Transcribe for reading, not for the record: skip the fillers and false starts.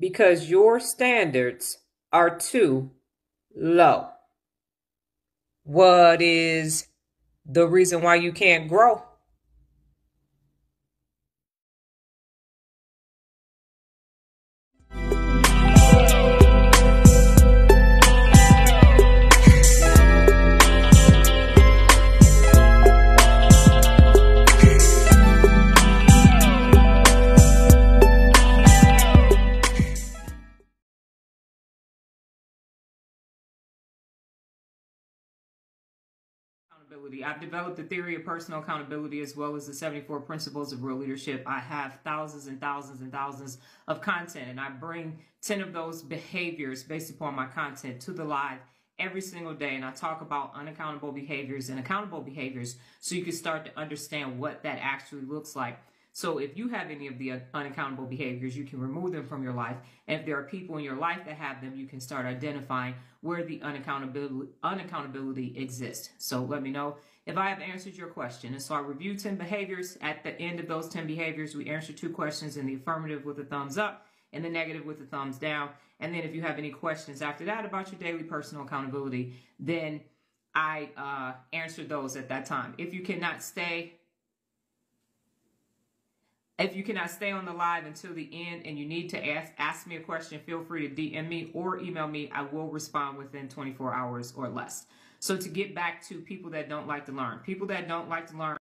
because your standards are too low. What is the reason why you can't grow? I've developed the theory of personal accountability as well as the 74 principles of real leadership. I have thousands and thousands and thousands of content, and I bring 10 of those behaviors based upon my content to the live every single day. And I talk about unaccountable behaviors and accountable behaviors so you can start to understand what that actually looks like. So if you have any of the unaccountable behaviors, you can remove them from your life. And if there are people in your life that have them, you can start identifying where the unaccountability exists. So let me know if I have answered your question. And so I review 10 behaviors. At the end of those 10 behaviors, we answer 2 questions in the affirmative with a thumbs up and the negative with a thumbs down. And then if you have any questions after that about your daily personal accountability, then I answer those at that time. If you cannot stay on the live until the end and you need to ask me a question, feel free to DM me or email me. I will respond within 24 hours or less. So to get back to people that don't like to learn.